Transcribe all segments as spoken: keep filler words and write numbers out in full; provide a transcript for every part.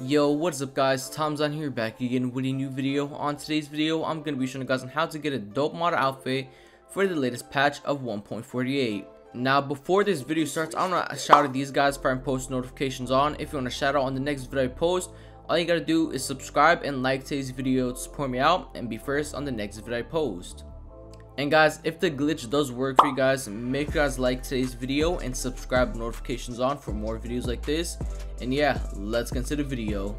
Yo, what's up guys, Tomzon here, back again with a new video. On today's video, I'm going to be showing you guys on how to get a dope mod outfit for the latest patch of one point forty-eight. Now, before this video starts, I'm going to shout out these guys, prime post notifications on. If you want to shout out on the next video I post, all you got to do is subscribe and like today's video to support me out and be first on the next video I post. And guys, if the glitch does work for you guys, make you guys like today's video and subscribe notifications on for more videos like this. And yeah, let's get into the video.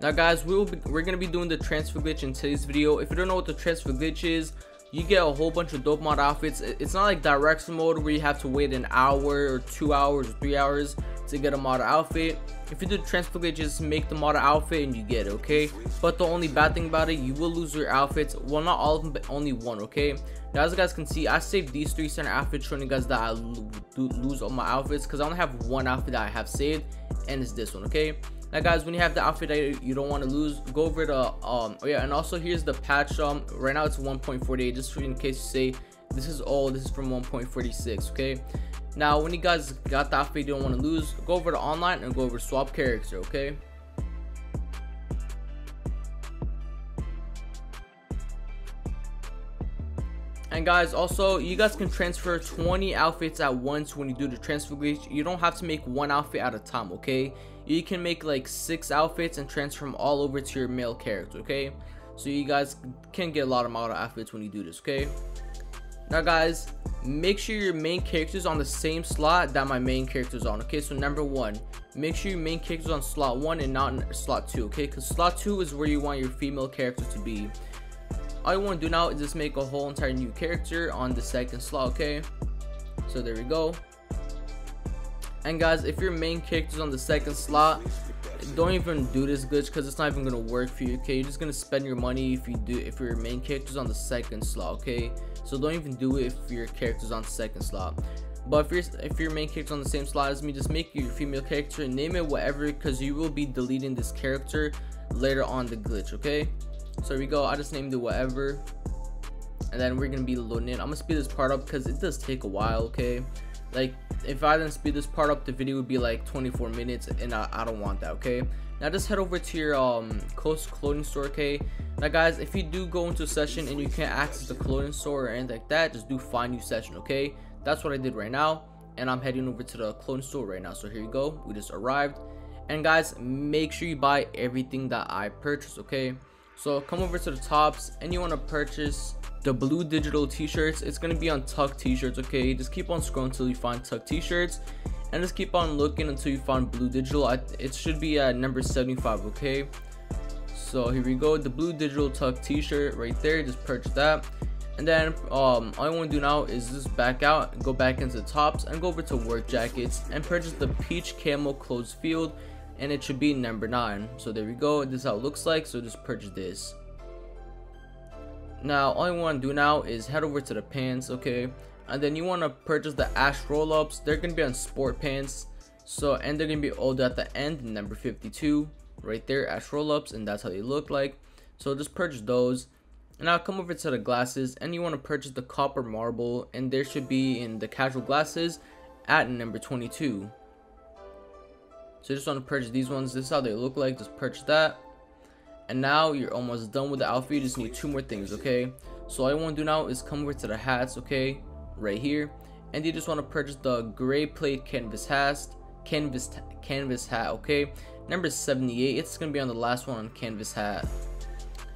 Now guys, we will be, we're going to be doing the transfer glitch in today's video. If you don't know what the transfer glitch is, you get a whole bunch of dope mod outfits. It's not like direct mode where you have to wait an hour or two hours or three hours to get a mod outfit. If you do the transfer glitch, just make the mod outfit and you get it, okay? But the only bad thing about it, you will lose your outfits. Well, not all of them, but only one, okay? Now, as you guys can see, I saved these three center outfits, showing you guys that I lo lose all my outfits because I only have one outfit that I have saved, and it's this one, okay? Now guys, when you have the outfit that you don't want to lose, go over to um oh yeah, and also here's the patch. Um right now it's one point forty-eight, just for in case you say this is old, this is from one point forty-six, okay? Now when you guys got the outfit you don't want to lose, go over to online and go over to swap character, okay? And guys, also you guys can transfer twenty outfits at once when you do the transfer glitch. You don't have to make one outfit at a time, okay? You can make like six outfits and transfer them all over to your male character, okay? So you guys can get a lot of model outfits when you do this, okay? Now guys, make sure your main character is on the same slot that my main character is on, okay? So number one, make sure your main character is on slot one and not in slot two, okay? Because slot two is where you want your female character to be. All you want to do now is just make a whole entire new character on the second slot, okay? So there we go. And guys, if your main character's on the second slot, don't even do this glitch because it's not even gonna work for you, okay? You're just gonna spend your money if you do if your main character's on the second slot, okay? So don't even do it if your character's on the second slot. But if you're, if your main character's on the same slot as me, just make your female character and name it whatever, because you will be deleting this character later on the glitch, okay? So here we go, I just named it whatever, and then we're gonna be loading in. I'm gonna speed this part up because it does take a while, okay? Like, if I didn't speed this part up, the video would be like twenty-four minutes, and I, I don't want that, okay? Now just head over to your um close clothing store, okay? Now guys, if you do go into a session and you can't access the clothing store or anything like that, just do find new session, okay? That's what I did right now, and I'm heading over to the clothing store right now. So here you go, we just arrived. And guys, make sure you buy everything that I purchased, okay? So come over to the tops and you want to purchase the blue digital t-shirts. It's going to be on tuck t-shirts, okay? Just keep on scrolling until you find tuck t-shirts, and just keep on looking until you find blue digital. It should be at number seventy-five, okay? So here we go, the blue digital tuck t-shirt right there, just purchase that. And then um all I want to do now is just back out and go back into the tops and go over to work jackets and purchase the peach camo closed field, and it should be number nine. So there we go, this is how it looks like. So just purchase this. Now all you want to do now is head over to the pants, okay? And then you want to purchase the ash roll-ups. They're gonna be on sport pants, so and they're gonna be older at the end, number fifty-two right there, ash roll-ups, and that's how they look like. So just purchase those. And now come over to the glasses and you want to purchase the copper marble, and there should be in the casual glasses at number twenty-two. So just want to purchase these ones. This is how they look like. Just purchase that. And now you're almost done with the outfit. You just need two more things, okay? So all you want to do now is come over to the hats, okay? Right here. And you just want to purchase the gray plate canvas hats, canvas canvas hat, okay? Number seventy-eight. It's going to be on the last one on canvas hat.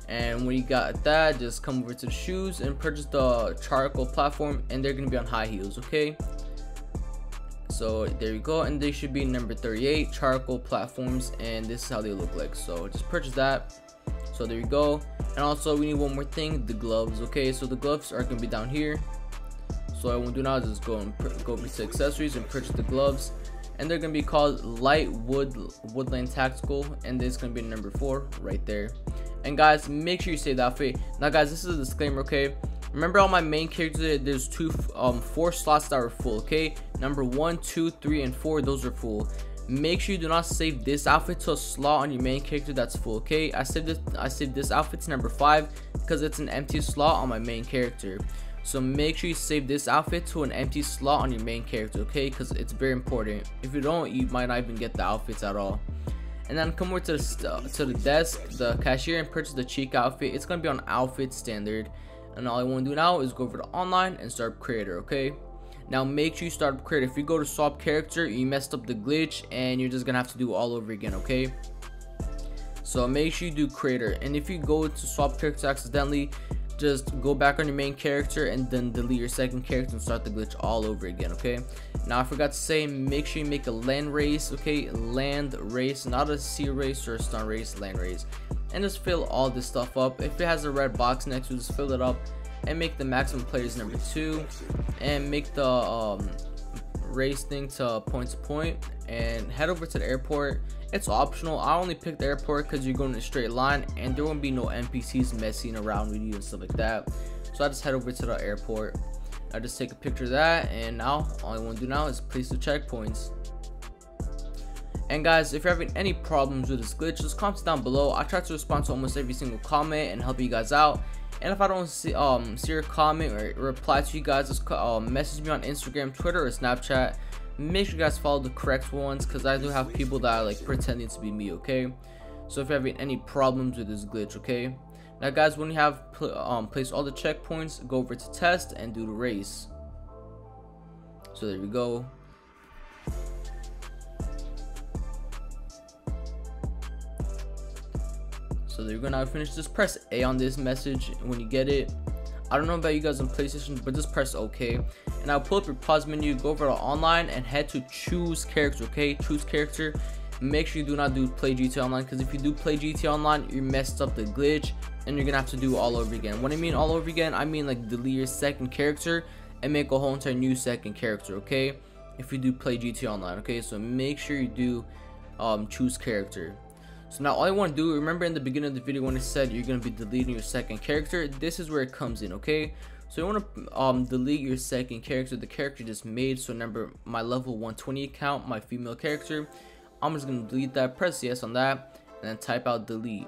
And when you got that, just come over to the shoes and purchase the charcoal platform, and they're going to be on high heels, okay? So there you go, and they should be number thirty-eight, charcoal platforms, and this is how they look like. So just purchase that. So there you go. And also we need one more thing, the gloves, okay? So the gloves are gonna be down here. So what I won't do now is just go and go over to accessories and purchase the gloves, and they're gonna be called light wood woodland tactical, and this is gonna be number four right there. And guys, make sure you save the outfit. Now guys, this is a disclaimer, okay? Remember, on my main character, there's two, um, four slots that are full, okay? Number one, two, three, and four, those are full. Make sure you do not save this outfit to a slot on your main character that's full, okay? I saved this, I saved this outfit to number five because it's an empty slot on my main character. So make sure you save this outfit to an empty slot on your main character, okay? Because it's very important. If you don't, you might not even get the outfits at all. and then come over to the, to the desk, the cashier, and purchase the cheek outfit. It's going to be on outfit standard. And all I want to do now is go over to online and start up creator, okay? Now make sure you start up creator. If you go to swap character, you messed up the glitch and you're just going to have to do it all over again, okay? So make sure you do creator. And if you go to swap character accidentally, just go back on your main character and then delete your second character and start the glitch all over again, okay? Now I forgot to say, make sure you make a land race, okay? Land race, not a sea race or a stunt race, land race. And just fill all this stuff up. If it has a red box next to it, just fill it up and make the maximum players number two, and make the um, race thing to point to point, and head over to the airport. It's optional. I only picked the airport because you're going in a straight line and there won't be no N P Cs messing around with you and stuff like that. So I just head over to the airport. I just take a picture of that, and now all I want to do now is place the checkpoints. And guys, if you're having any problems with this glitch, just comment down below. I try to respond to almost every single comment and help you guys out. And if I don't see um see your comment or reply to you guys, just uh, message me on Instagram, Twitter, or Snapchat. Make sure you guys follow the correct ones, because I do have people that are like pretending to be me, okay? So if you're having any problems with this glitch, okay? Now guys, when you have pl um placed all the checkpoints, go over to test and do the race. So there we go. So there you go. Now finish, just press A on this message when you get it. I don't know about you guys on PlayStation, but just press OK. And I'll pull up your pause menu, go over to online, and head to choose character, okay? Choose character. Make sure you do not do play G T A Online, because if you do play G T A Online, you messed up the glitch, and you're going to have to do all over again. When I mean all over again, I mean like delete your second character and make a whole entire new second character, okay? If you do play G T A Online, okay? So make sure you do um, choose character. So now all you want to do, remember in the beginning of the video when it said you're going to be deleting your second character, this is where it comes in, okay? So you want to um, delete your second character, the character just made. So remember my level one twenty account, my female character, I'm just going to delete that, press yes on that, and then type out delete.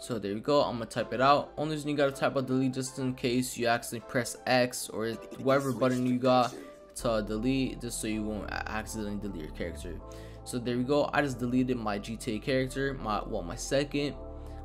So there you go, I'm going to type it out. Only reason you got to type out delete just in case you accidentally press X or whatever button you got to delete, just so you won't accidentally delete your character. So there we go, I just deleted my G T A character, my well my second.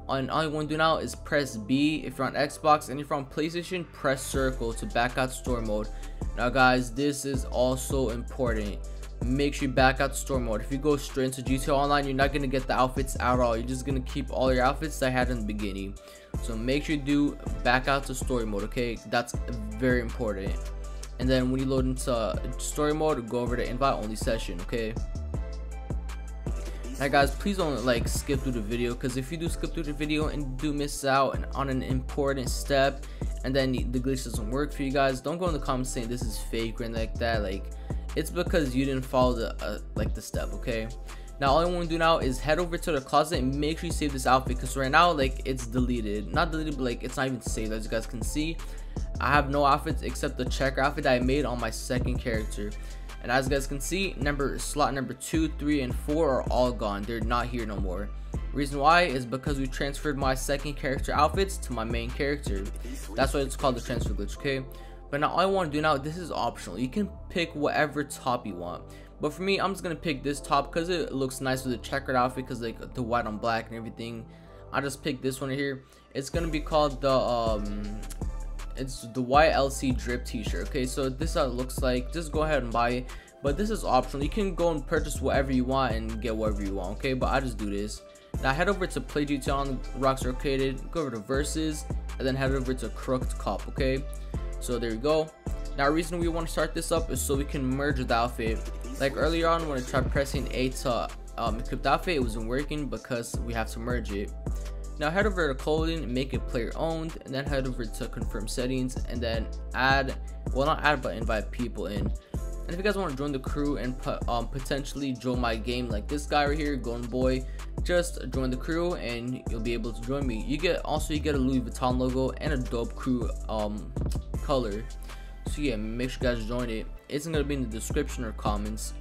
And all you want to do now is press B if you're on Xbox, and if you're on PlayStation, press circle to back out story mode. Now guys, this is also important. Make sure you back out story mode. If you go straight into G T A Online, you're not gonna get the outfits at all. You're just gonna keep all your outfits that I had in the beginning. So make sure you do back out to story mode, okay? That's very important. And then when you load into story mode, go over to invite only session, okay? Now guys, please don't like skip through the video, because if you do skip through the video and do miss out on an important step and then the glitch doesn't work for you guys, don't go in the comments saying this is fake or anything like that. Like, it's because you didn't follow the uh, like the step, okay? Now all I want to do now is head over to the closet and make sure you save this outfit, because right now like it's deleted, not deleted, but like it's not even saved. As you guys can see, I have no outfits except the checker outfit that I made on my second character. And as you guys can see, number slot number two, three, and four are all gone. They're not here no more. Reason why is because we transferred my second character outfits to my main character. That's why it's called the transfer glitch, okay? But now all I want to do now, this is optional. You can pick whatever top you want. But for me, I'm just gonna pick this top because it looks nice with the checkered outfit, because like the white on black and everything. I just picked this one right here. It's gonna be called the um it's the Y L C drip t-shirt, okay? So this is how it looks like. Just go ahead and buy it, but this is optional. You can go and purchase whatever you want and get whatever you want, okay? But I just do this. Now head over to play G T A on Rocks Arcaded, go over to versus, and then head over to Crooked Cop, okay? So there you go. Now the reason we want to start this up is so we can merge the outfit. Like earlier on when I tried pressing A to um, equip the outfit, it wasn't working because we have to merge it. Now head over to clothing and make it player owned, and then head over to confirm settings, and then add, well not add but invite people in. And if you guys want to join the crew and put, um, potentially join my game like this guy right here, Golden Boy, just join the crew and you'll be able to join me. You get also you get a Louis Vuitton logo and a dope crew um, color. So yeah, make sure you guys join it. It's gonna be in the description or comments.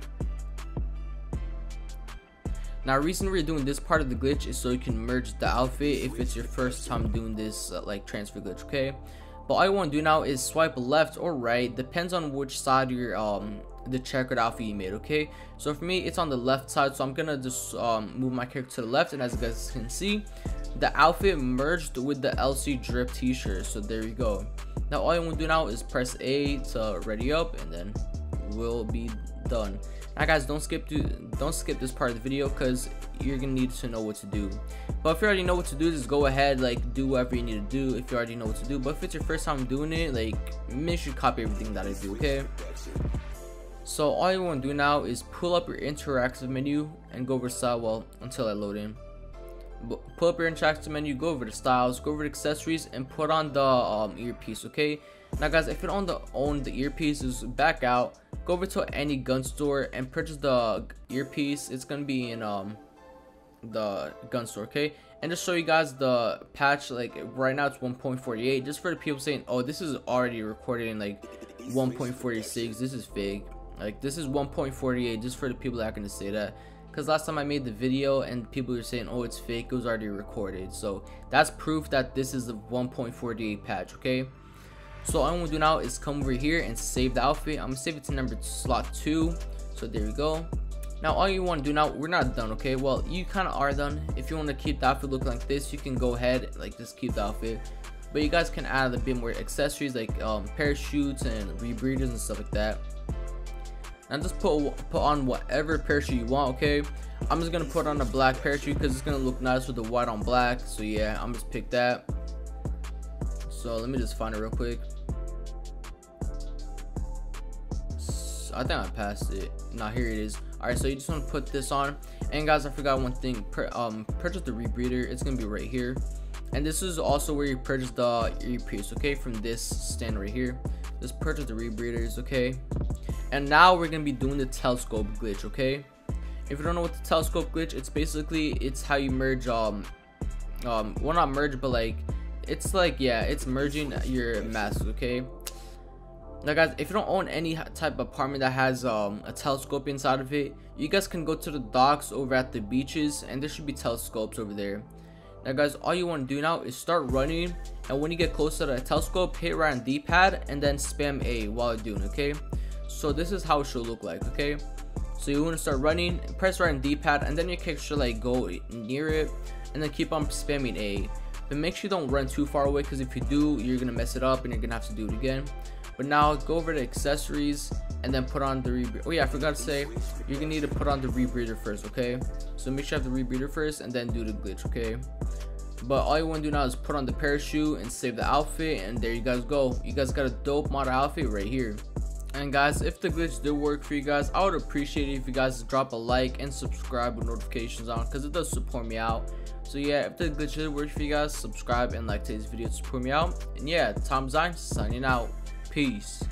Now the reason we're doing this part of the glitch is so you can merge the outfit if it's your first time doing this uh, like transfer glitch, okay? But all you want to do now is swipe left or right, depends on which side you're um the checkered alpha you made. Okay, so for me it's on the left side, so I'm gonna just um move my character to the left, and as you guys can see, the outfit merged with the L C drip t-shirt. So there you go. Now all you want to do now is press A to ready up, and then we'll be done. Now guys, don't skip to don't skip this part of the video because you're gonna need to know what to do. But if you already know what to do, just go ahead, like, do whatever you need to do if you already know what to do. But if it's your first time doing it, like, make sure you copy everything that I do. Okay, so all you want to do now is pull up your interactive menu and go over style, until I load in. Pull up your interactive menu, go over to styles, go over to accessories, and put on the um, earpiece. Okay, now guys, if you don't own the earpiece, just back out, go over to any gun store and purchase the earpiece. It's gonna be in um the gun store. Okay, and just show you guys the patch, like right now it's one point four eight, just for the people saying, oh, this is already recorded in like one point four six, this is fake. Like, this is one point four eight, just for the people that are gonna say that, because last time I made the video and people were saying, oh, it's fake, it was already recorded. So that's proof that this is the one point four eight patch. Okay, so all I'm gonna do now is come over here and save the outfit. I'm gonna save it to number slot two. So there we go. Now all you want to do now, we're not done. Okay, well, you kind of are done. If you want to keep the outfit looking like this, you can go ahead, like, just keep the outfit, but you guys can add a bit more accessories, like um parachutes and rebreathers and stuff like that. And just put put on whatever parachute you want. Okay, I'm just gonna put on a black parachute because it's gonna look nice with the white on black. So yeah, I'm just pick that. So let me just find it real quick. So I think I passed it. Now here it is. All right, so you just want to put this on. And guys, I forgot one thing. Pur um, purchase the rebreather. It's gonna be right here. And this is also where you purchase the earpiece. Okay, from this stand right here. Just purchase the rebreathers. Okay. And now we're gonna be doing the telescope glitch. Okay, if you don't know what the telescope glitch, it's basically it's how you merge um um well, not merge, but like it's like yeah it's merging your masks. Okay, now guys, if you don't own any type of apartment that has um a telescope inside of it, you guys can go to the docks over at the beaches, and there should be telescopes over there. Now guys, all you want to do now is start running, and when you get close to the telescope, hit right on D pad and then spam A while you're doing. Okay, so this is how it should look like. Okay, so you want to start running, press right on D pad, and then your kick should like go near it, and then keep on spamming A. But make sure you don't run too far away, because if you do, you're gonna mess it up and you're gonna have to do it again. But now go over to accessories and then put on the rebreather. Oh yeah, I forgot to say, you're gonna need to put on the rebreather first. Okay, so make sure you have the rebreather first and then do the glitch. Okay, but all you want to do now is put on the parachute and save the outfit, and there you guys go. You guys got a dope model outfit right here. And guys, if the glitch did work for you guys, I would appreciate it if you guys drop a like and subscribe with notifications on, because it does support me out. So yeah, if the glitch did work for you guys, subscribe and like today's video to support me out. And yeah, Tom Zine signing out. Peace.